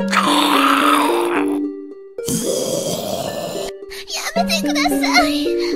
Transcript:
やめてください。